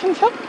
清楚。